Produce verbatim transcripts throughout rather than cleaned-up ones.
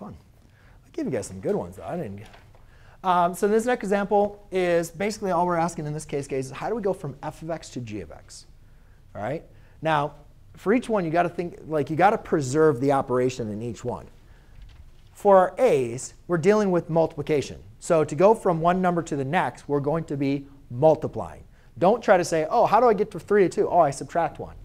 fun. I'll give you guys some good ones, though. I didn't get um, so this next example is basically all we're asking in this case, guys, is how do we go from f of x to g of x? All right? Now, for each one, you got to think, like, you got to preserve the operation in each one. For our a's, we're dealing with multiplication. So to go from one number to the next, we're going to be multiplying. Don't try to say, oh, how do I get to three to two? Oh, I subtract one.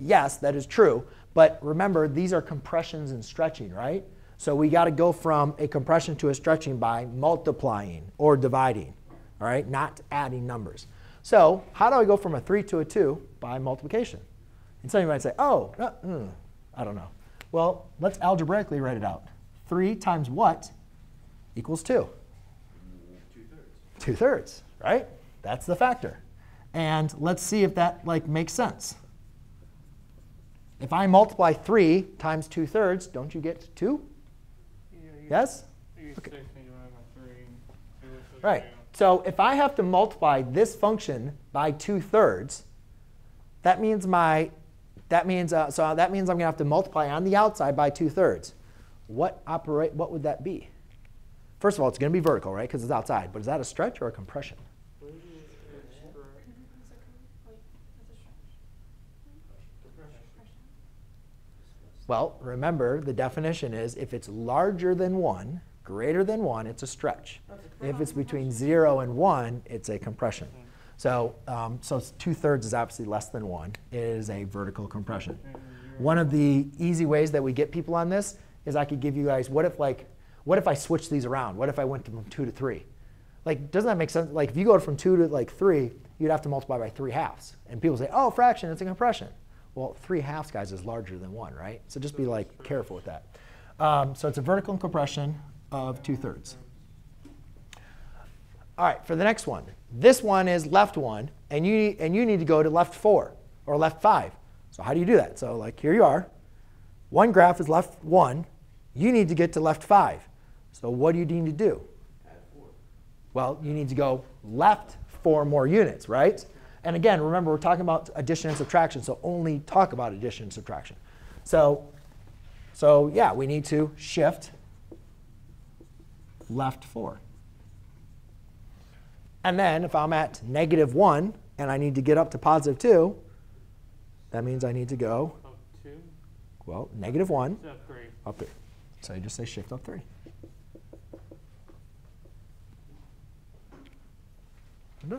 Yes, that is true. But remember, these are compressions and stretching, right? So we got to go from a compression to a stretching by multiplying or dividing, all right? Not adding numbers. So how do I go from a three to a two? By multiplication. And some of you might say, oh, uh, mm, I don't know. Well, let's algebraically write it out. three times what equals two? two-thirds. two-thirds, right? That's the factor. And let's see if that like makes sense. If I multiply three times two-thirds, don't you get two? Yeah, you yes? You get okay. six and you by three, two, six, right. So if I have to multiply this function by two-thirds, that means my that means uh, so that means I'm going to have to multiply on the outside by two-thirds. What operate? What would that be? First of all, it's going to be vertical, right? Because it's outside. But is that a stretch or a compression? Well, remember, the definition is if it's larger than one, greater than one, it's a stretch. If it's between zero and one, it's a compression. So, um, so two-thirds is obviously less than one. It is a vertical compression. One of the easy ways that we get people on this is I could give you guys, what if, like, what if I switch these around? What if I went from two to three? Like, doesn't that make sense? Like, if you go from two to like three, you'd have to multiply by three halves. And people say, oh, fraction, it's a compression. Well, three halves, guys, is larger than one, right? So just be like careful with that. Um, so it's a vertical compression of two-thirds. All right, for the next one. This one is left one, and you, and you need to go to left four or left five. So how do you do that? So like here you are. One graph is left one. You need to get to left five. So what do you need to do? Well, you need to go left four more units, right? And again, remember, we're talking about addition and subtraction, so only talk about addition and subtraction. So, so yeah, we need to shift left four. And then if I'm at negative one and I need to get up to positive two, that means I need to go, up two? Well, negative one, up three. Up three. So you just say shift up three. Mm-hmm.